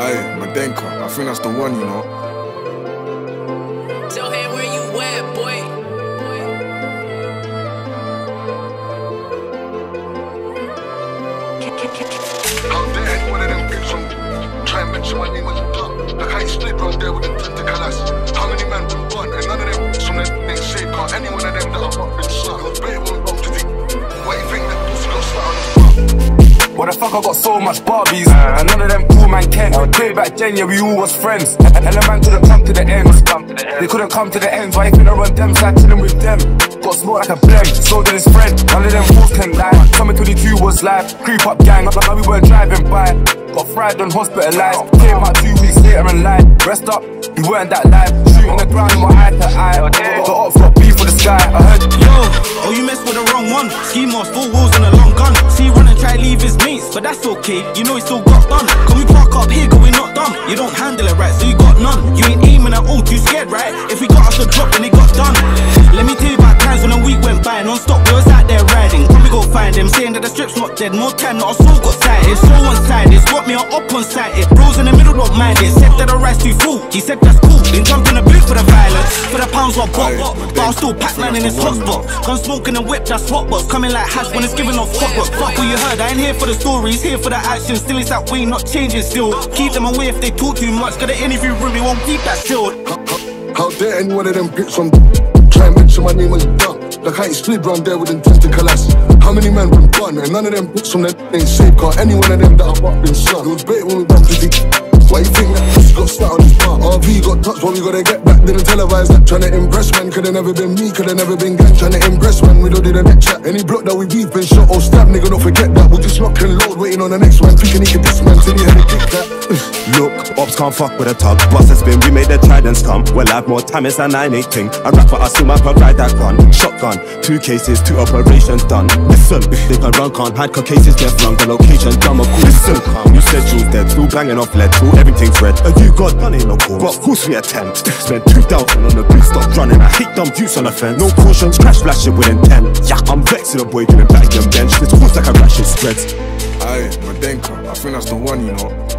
Hey, Madenka, I think that's the one, you know. Tell him where you at, boy. I'm there, one of them bitches from try and mention my name as a punk. Like I split right there with the tentacles. How many men been born? And none of them from that next shape got any one of them that I'm up in slug. It was better when I to the what you think that pussy got started on the fuck? What the fuck, I got so much Barbies, and none of them cool man can. Way back then, yeah, we all was friends, and the man couldn't come to the end. They couldn't come to the end, why you finna run them, so I chillin' with them. Got smoked like a blem, so did his friend. None of them fools can lie, summer 22 was live. Creep up gang, up like we weren't driving by. Got fried and hospitalized, came out 2 weeks later and lied. Rest up, we weren't that live. Shoot on the ground, we were eye to eye. Got the up for beef for the sky, I heard. Yo, oh you messed with the wrong one. Schemers, full walls and a long gun. See run and try leave his mates, but that's okay, you know he still got done. Can we park up here, cause we not done. You don't handle it right, so you got none. You ain't aiming at all, too scared right. If we got us a drop then it got done. Let me tell you about times when a week went by. Non-stop we was out there riding. Probably go find him, saying that the strip's not dead. More time that our soul got sighted. So one-sided, got me on up on sighted. Bros in the middle don't mind it. Said that the rice too full, he said that's cool. Then jumped in the booth for the violence. For the pounds what bought up, but I'm still Pac-Man in his hotspot. Gun smoking and whip, that's what was coming like hash when it's giving off hot work. Fuck what you heard, I ain't here for the stories, here for the action. Still it's that way, not changing still. Keep them away if they talk too much, cause the interview room, they won't keep that sealed. How dare any one of them bitches on try and mention my name as dumb. Like I ain't slid round there with them testicles. How many men been born? And none of them bitches from that ain't safe. Cause any one of them that I've up been slung. It was better when we bumped to the why you think that pussy got sat on his bar? RV got touched, what we gotta get back? Didn't televise that, tryna impress man. Could've never been me, could've never been gang. Tryna impress man, we don't do the next chat. Any block that we beef been shot or stabbed, nigga don't forget that. We'll just lock and load, waiting on the next one. Thinking he could diss man, till he had to kick that. Look, ops can't fuck with a tug. Boss has been, we made the tridents come. We'll have more time, it's a 9-8 thing. I rap but I still might provide that gun. Shotgun, 2 cases, 2 operations done. Listen, they can run, can't hide, cause cases get flung. The location dumb, of course. Listen, you said you dead, still banging off lead. Everything's red, and you got done in no cause. But of course we attempt. Spent 2,000 on the beat, stop running. I hate dumb views on the fence. No cautions, crash flashing with intent. Yeah, I'm vexed to the boy, giving back your bench. It's course like a rash, it spreads. Aye, Madenka, I think that's the one, you know.